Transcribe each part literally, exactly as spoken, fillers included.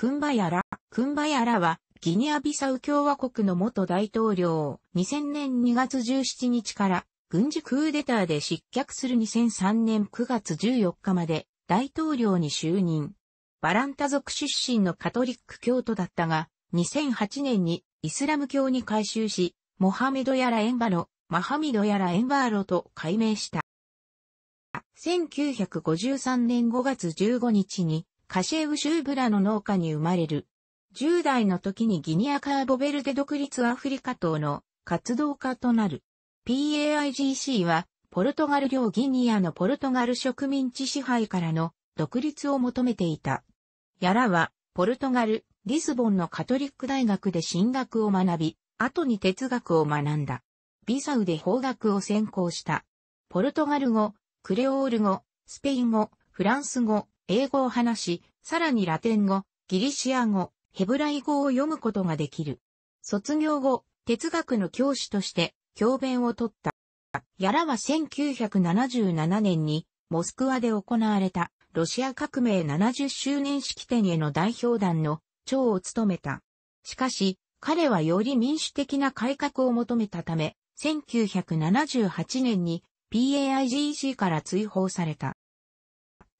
クンバヤラ。クンバヤラは、ギニアビサウ共和国の元大統領、にせんねんにがつじゅうしちにちから、軍事クーデターで失脚するにせんさんねんくがつじゅうよっかまで、大統領に就任。バランタ族出身のカトリック教徒だったが、にせんはちねんにイスラム教に改宗し、モハメドやらエンバロ、マハミドやらエンバーロと改名した。せんきゅうひゃくごじゅうさんねんごがつじゅうごにちに、カシェウ州ブラの農家に生まれる。じゅうだいの時にギニアカーボベルデ独立アフリカ党の活動家となる。パイグ はポルトガル領ギニアのポルトガル植民地支配からの独立を求めていた。ヤラはポルトガル、リスボンのカトリック大学で神学を学び、後に哲学を学んだ。ビサウで法学を専攻した。ポルトガル語、クレオール語、スペイン語、フランス語、英語を話し、さらにラテン語、ギリシア語、ヘブライ語を読むことができる。卒業後、哲学の教師として教鞭を取った。ヤラはせんきゅうひゃくななじゅうななねんにモスクワで行われたロシア革命ななじゅっしゅうねん式典への代表団の長を務めた。しかし、彼はより民主的な改革を求めたため、せんきゅうひゃくななじゅうはちねんに パイグ から追放された。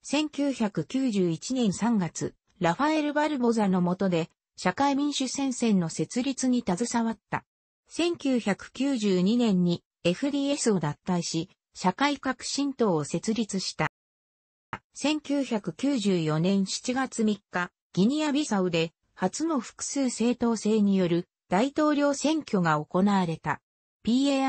せんきゅうひゃくきゅうじゅういちねんさんがつ、ラファエル・バルボザの下で社会民主戦線の設立に携わった。せんきゅうひゃくきゅうじゅうにねんに エフディーエス を脱退し、社会革新党を設立した。せんきゅうひゃくきゅうじゅうよねんしちがつみっか、ギニア・ビサウで初の複数政党制による大統領選挙が行われた。パイグ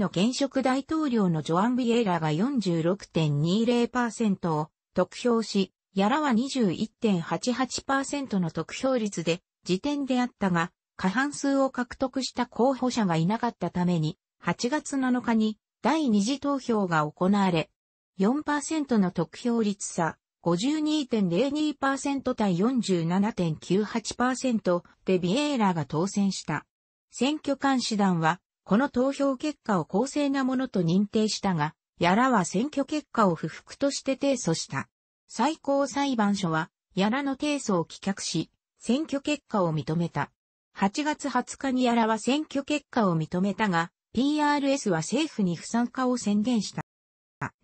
の現職大統領のジョアン・ビエラが よんじゅうろくてんにじゅうパーセント を得票し、ヤラは にじゅういちてんはちはちパーセント の得票率で次点であったが、過半数を獲得した候補者がいなかったために、はちがつなのかに第二次投票が行われ、よんパーセント の得票率差、ごじゅうにてんぜろにパーセント 対 よんじゅうななてんきゅうはちパーセント でビエラが当選した。選挙監視団は、この投票結果を公正なものと認定したが、ヤラは選挙結果を不服として提訴した。最高裁判所は、ヤラの提訴を棄却し、選挙結果を認めた。はちがつはつかにヤラは選挙結果を認めたが、ピーアールエス は政府に不参加を宣言した。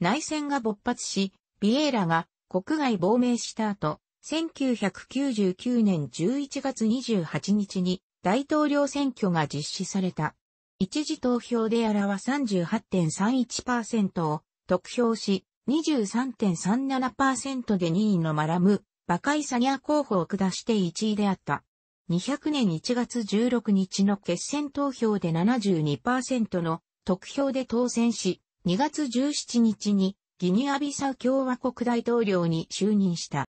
内戦が勃発し、ビエラが国外亡命した後、せんきゅうひゃくきゅうじゅうきゅうねんじゅういちがつにじゅうはちにちに大統領選挙が実施された。一次投票でヤラは さんじゅうはちてんさんいちパーセント を得票し、にじゅうさんてんさんななパーセント でにいのマラム・バカイサニャ候補を下していちいであった。にひゃくねんいちがつじゅうろくにちの決選投票で ななじゅうにパーセント の得票で当選し、にがつじゅうしちにちにギニアビサウ共和国大統領に就任した。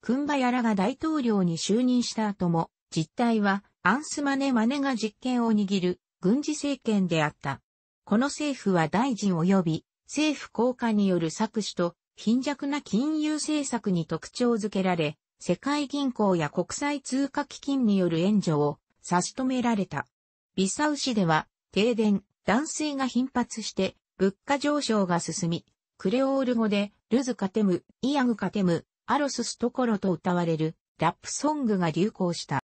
クンバヤラが大統領に就任した後も、実態はアンスマネマネが実権を握る軍事政権であった。この政府は大臣及び、政府高官による搾取と貧弱な金融政策に特徴づけられ、世界銀行や国際通貨基金による援助を差し止められた。ビサウ市では停電、断水が頻発して物価上昇が進み、クレオール語でルズカテム、イアグカテム、アロスストコロと歌われるラップソングが流行した。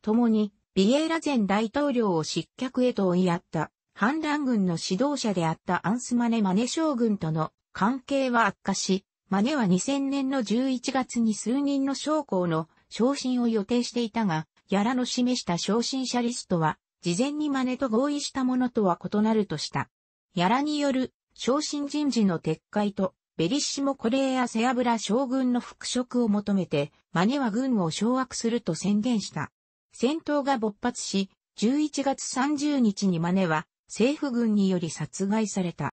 共にビエラ前大統領を失脚へと追いやった。反乱軍の指導者であったアンスマネ・マネ将軍との関係は悪化し、マネはにせんねんのじゅういちがつに数人の将校の昇進を予定していたが、ヤラの示した昇進者リストは、事前にマネと合意したものとは異なるとした。ヤラによる昇進人事の撤回と、ベリッシモ・コレーア・セアブラ将軍の復職を求めて、マネは軍を掌握すると宣言した。戦闘が勃発し、じゅういちがつさんじゅうにちにマネは、政府軍により殺害された。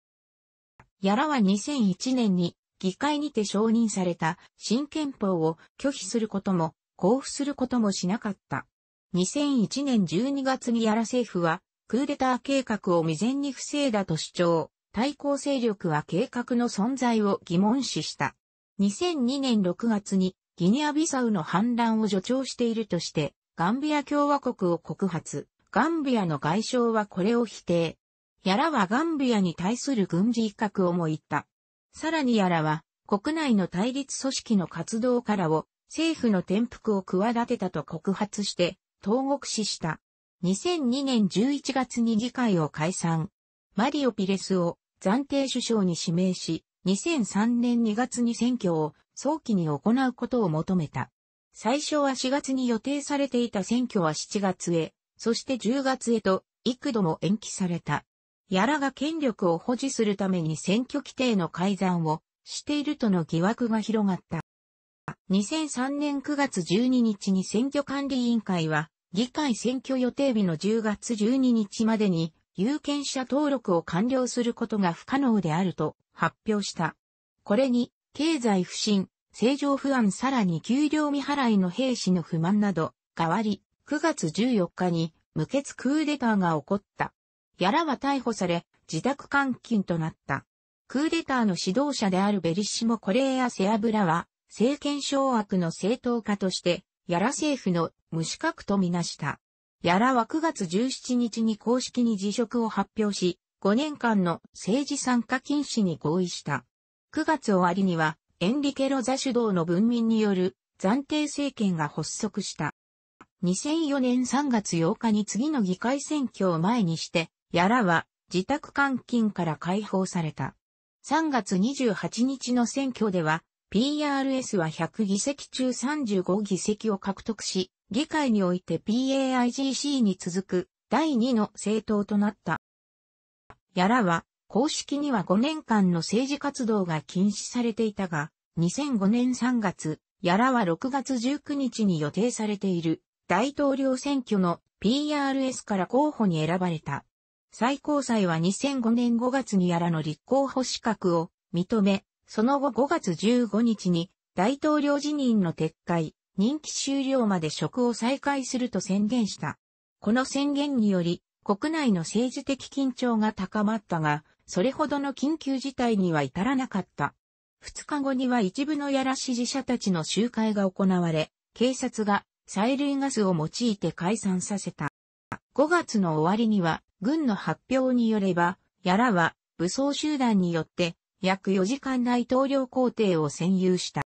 ヤラはにせんいちねんに議会にて承認された新憲法を拒否することも交付することもしなかった。にせんいちねんじゅうにがつにヤラ政府はクーデター計画を未然に防いだと主張、対抗勢力は計画の存在を疑問視した。にせんにねんろくがつにギニアビサウの反乱を助長しているとしてガンビア共和国を告発。ガンビアの外相はこれを否定。ヤラはガンビアに対する軍事威嚇をも言った。さらにヤラは国内の対立組織の活動からを政府の転覆を企てたと告発して、投獄死した。にせんにねんじゅういちがつに議会を解散。マリオ・ピレスを暫定首相に指名し、にせんさんねんにがつに選挙を早期に行うことを求めた。最初はしがつに予定されていた選挙はしちがつへ、そしてじゅうがつへと幾度も延期された。屋良が権力を保持するために選挙規定の改ざんをしているとの疑惑が広がった。にせんさんねんくがつじゅうににちに選挙管理委員会は、議会選挙予定日のじゅうがつじゅうににちまでに有権者登録を完了することが不可能であると発表した。これに、経済不振、政情不安さらに給料未払いの兵士の不満など、変わり、くがつじゅうよっかに無血クーデターが起こった。屋良は逮捕され、自宅監禁となった。クーデターの指導者であるベリッシモ・コレーア・セアブラは、政権掌握の正当化として、屋良政府の無資格とみなした。屋良はくがつじゅうしちにちに公式に辞職を発表し、ごねんかんの政治参加禁止に合意した。くがつ終わりには、エンリケ・ロザ主導の文民による暫定政権が発足した。にせんよねんさんがつようかに次の議会選挙を前にして、屋良は自宅監禁から解放された。さんがつにじゅうはちにちの選挙では、ピーアールエス はひゃく議席中さんじゅうご議席を獲得し、議会において パイギー に続くだいにの政党となった。屋良は公式にはごねんかんの政治活動が禁止されていたが、にせんごねんさんがつ、屋良はろくがつじゅうくにちに予定されている大統領選挙の ピーアールエス から候補に選ばれた。最高裁はにせんごねんごがつに屋良の立候補資格を認め、その後ごがつじゅうごにちに大統領辞任の撤回、任期終了まで職を再開すると宣言した。この宣言により国内の政治的緊張が高まったが、それほどの緊急事態には至らなかった。ふつかごには一部の屋良支持者たちの集会が行われ、警察が催涙ガスを用いて解散させた。ごがつの終わりには軍の発表によれば、屋良は武装集団によって、約よじかん大統領公邸を占有した。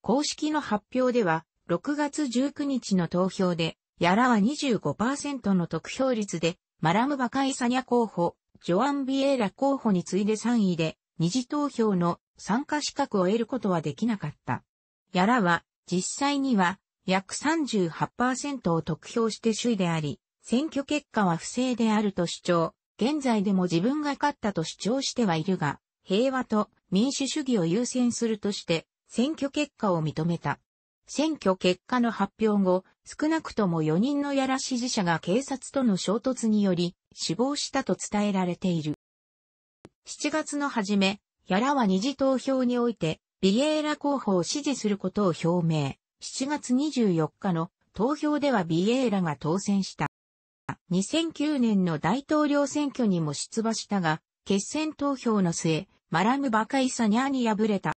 公式の発表では、ろくがつじゅうくにちの投票で、屋良は にじゅうごパーセント の得票率で、マラムバカイサニャ候補、ジョアン・ビエラ候補に次いでさんいで、二次投票の参加資格を得ることはできなかった。屋良は、実際には、約 さんじゅうはちパーセント を得票して首位であり、選挙結果は不正であると主張、現在でも自分が勝ったと主張してはいるが、平和と民主主義を優先するとして選挙結果を認めた。選挙結果の発表後、少なくともよにんの屋良支持者が警察との衝突により死亡したと伝えられている。しちがつの初め、屋良は二次投票においてビエイラ候補を支持することを表明。しちがつにじゅうよっかの投票ではビエイラが当選した。にせんきゅうねんの大統領選挙にも出馬したが、決選投票の末、マラムバカイサニャに敗れた。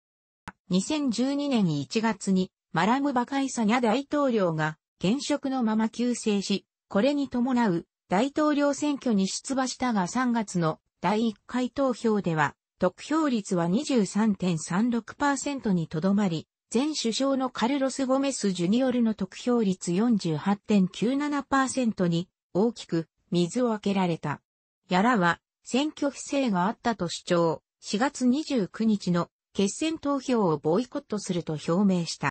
にせんじゅうにねんいちがつにマラムバカイサニャ大統領が現職のまま急逝し、これに伴う大統領選挙に出馬したがさんがつのだいいっかい投票では得票率は にじゅうさんてんさんろくパーセント にとどまり、前首相のカルロス・ゴメス・ジュニオルの得票率 よんじゅうはちてんきゅうななパーセント に大きく水をあけられた。屋良は選挙不正があったと主張。しがつにじゅうくにちの決選投票をボイコットすると表明した。